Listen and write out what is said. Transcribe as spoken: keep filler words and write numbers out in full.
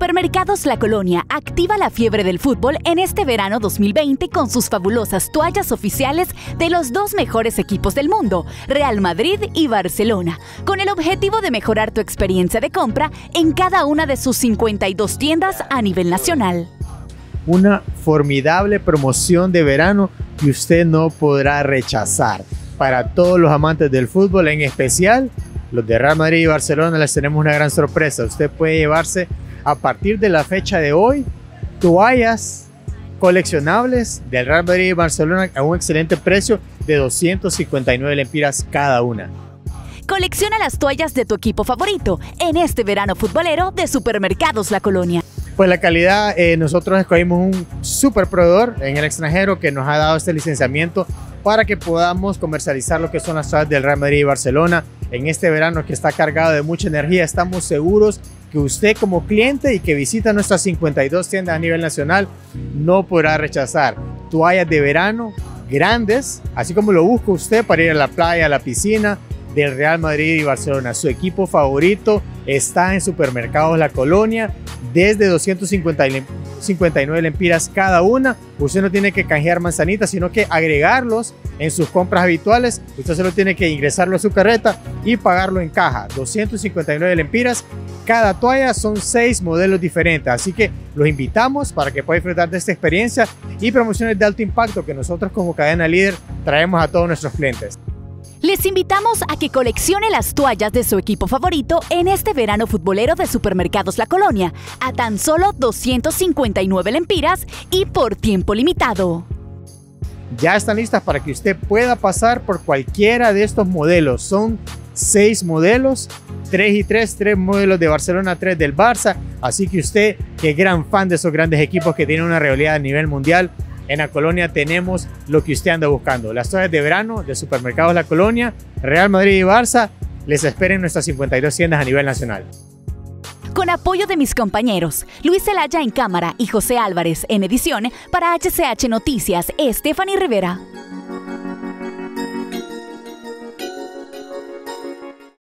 Supermercados La Colonia activa la fiebre del fútbol en este verano dos mil veinte con sus fabulosas toallas oficiales de los dos mejores equipos del mundo, Real Madrid y Barcelona, con el objetivo de mejorar tu experiencia de compra en cada una de sus cincuenta y dos tiendas a nivel nacional. Una formidable promoción de verano que usted no podrá rechazar. Para todos los amantes del fútbol, en especial los de Real Madrid y Barcelona, les tenemos una gran sorpresa. Usted puede llevarse, a partir de la fecha de hoy, toallas coleccionables del Real Madrid y Barcelona a un excelente precio de doscientas cincuenta y nueve lempiras cada una. Colecciona las toallas de tu equipo favorito en este verano futbolero de Supermercados La Colonia. Pues la calidad, eh, nosotros escogimos un super proveedor en el extranjero que nos ha dado este licenciamiento para que podamos comercializar lo que son las toallas del Real Madrid y Barcelona en este verano que está cargado de mucha energía. Estamos seguros que usted, como cliente y que visita nuestras cincuenta y dos tiendas a nivel nacional, no podrá rechazar toallas de verano grandes, así como lo busca usted para ir a la playa, a la piscina, del Real Madrid y Barcelona. Su equipo favorito está en Supermercados La Colonia desde doscientas cincuenta y nueve lempiras cada una. Usted no tiene que canjear manzanitas, sino que agregarlos en sus compras habituales. Usted solo tiene que ingresarlo a su carreta y pagarlo en caja. doscientas cincuenta y nueve lempiras. Cada toalla son seis modelos diferentes, así que los invitamos para que pueda disfrutar de esta experiencia y promociones de alto impacto que nosotros como cadena líder traemos a todos nuestros clientes. Les invitamos a que coleccione las toallas de su equipo favorito en este verano futbolero de Supermercados La Colonia a tan solo doscientas cincuenta y nueve lempiras y por tiempo limitado. Ya están listas para que usted pueda pasar por cualquiera de estos modelos. Son seis modelos, tres y tres, tres modelos de Barcelona, tres del Barça. Así que usted, que es gran fan de esos grandes equipos que tienen una realidad a nivel mundial, en La Colonia tenemos lo que usted anda buscando. Las toallas de verano de Supermercados La Colonia, Real Madrid y Barça les esperen nuestras cincuenta y dos tiendas a nivel nacional. Con apoyo de mis compañeros, Luis Zelaya en cámara y José Álvarez en edición, para H C H Noticias, Stephanie Rivera.